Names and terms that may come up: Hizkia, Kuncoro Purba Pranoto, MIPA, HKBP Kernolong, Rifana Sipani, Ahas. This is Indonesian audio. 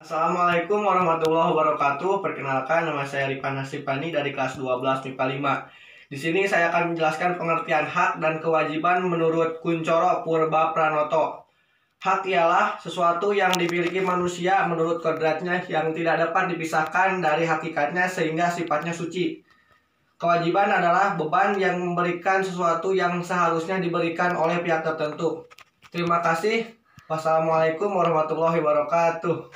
Assalamualaikum warahmatullahi wabarakatuh. Perkenalkan, nama saya Rifana Sipani dari kelas 12 MIPA 5. Di sini saya akan menjelaskan pengertian hak dan kewajiban menurut Kuncoro Purba Pranoto. Hak ialah sesuatu yang dimiliki manusia menurut kodratnya yang tidak dapat dipisahkan dari hakikatnya sehingga sifatnya suci. Kewajiban adalah beban yang memberikan sesuatu yang seharusnya diberikan oleh pihak tertentu. Terima kasih. Wassalamualaikum warahmatullahi wabarakatuh.